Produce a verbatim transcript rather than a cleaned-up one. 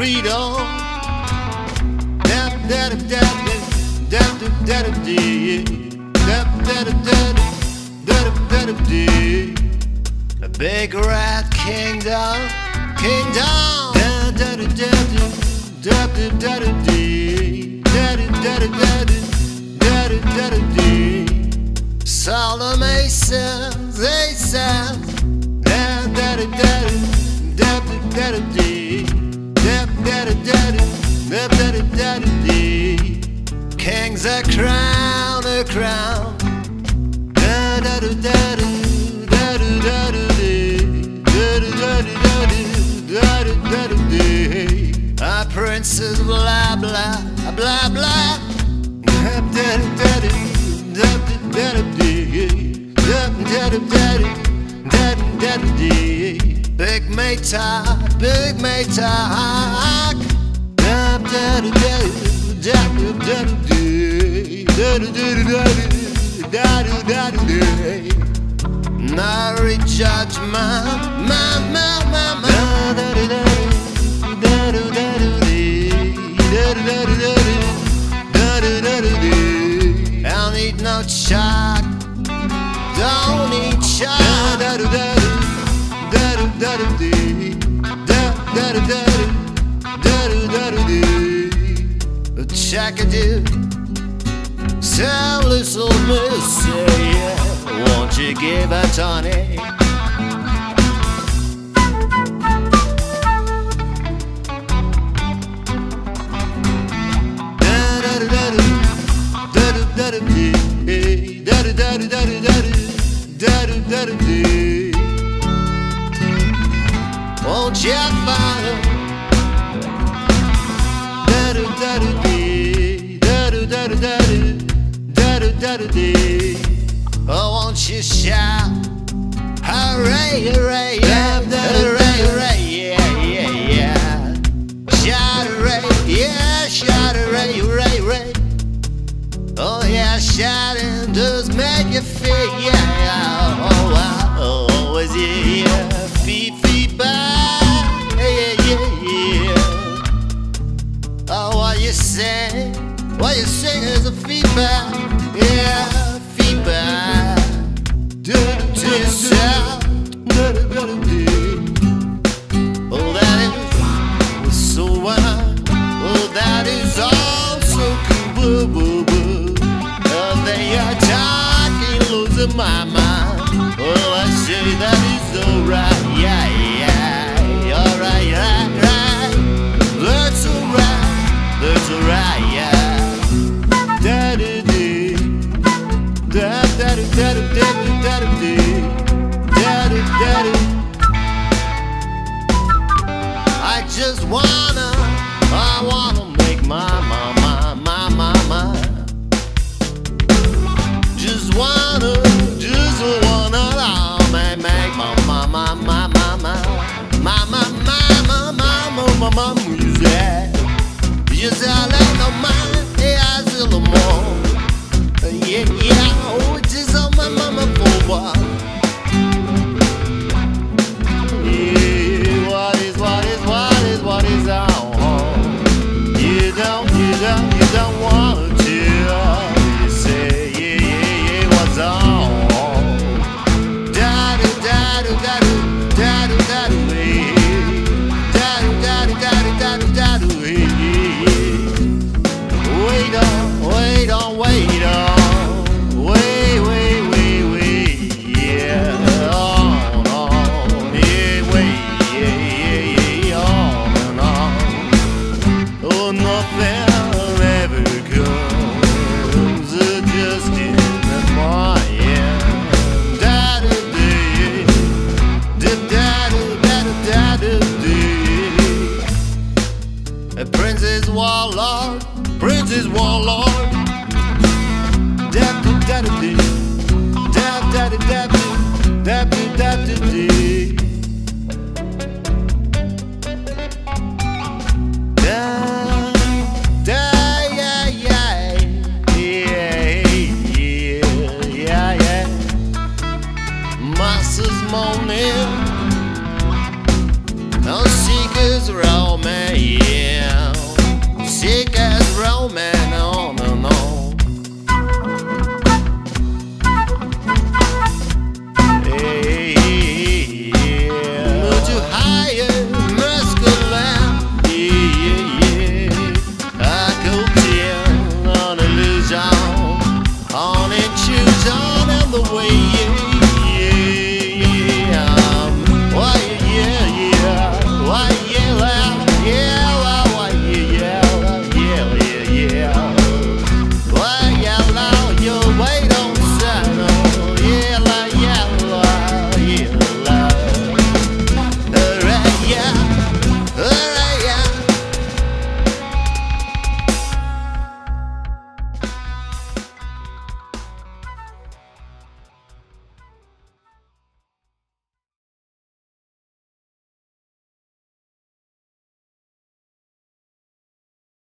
freedom. The big red kingdom, kingdom. Salome sings, they sing. Kings a crown, a crown. A princess, blah blah blah blah. Big meta, big meta. No judgment, ma ma ma ma. I need no shock, don't need shock. Check it out, so little missy, yeah. Won't you give a tonic? Won't you follow? Oh, won't you shout? Hooray, hooray, yeah, hooray, hooray, yeah, yeah, yeah. Shout hooray, yeah, shout hooray, hooray, hooray. Oh yeah, shouting does make you feel, yeah, yeah. Oh wow, oh, always yeah, yeah. Feet, feet back, yeah, yeah, yeah. Oh, what you sing, what you sing is a feedback, yeah, feedback. Do it to yourself, oh that is so wild, oh that is all so cool, boo, boo. My mind. Oh, I say that is alright, yeah, yeah, alright, right, right, that's alright, that's alright, yeah. Da da da da da da da da da da da da. I just wanna, I wanna make my my my my my. Just wanna. Mama music, you say I like no man, I still no more. Yeah, yeah, oh, it is all my mama for what? Yeah, what is, what is, what is, what is out? You don't, you don't, you don't want to. You say, yeah, yeah, yeah, what's on? Daddy, daddy, daddy, daddy, daddy. Warlord, Princess Warlord. Masses moaning, no seekers roam me. romance.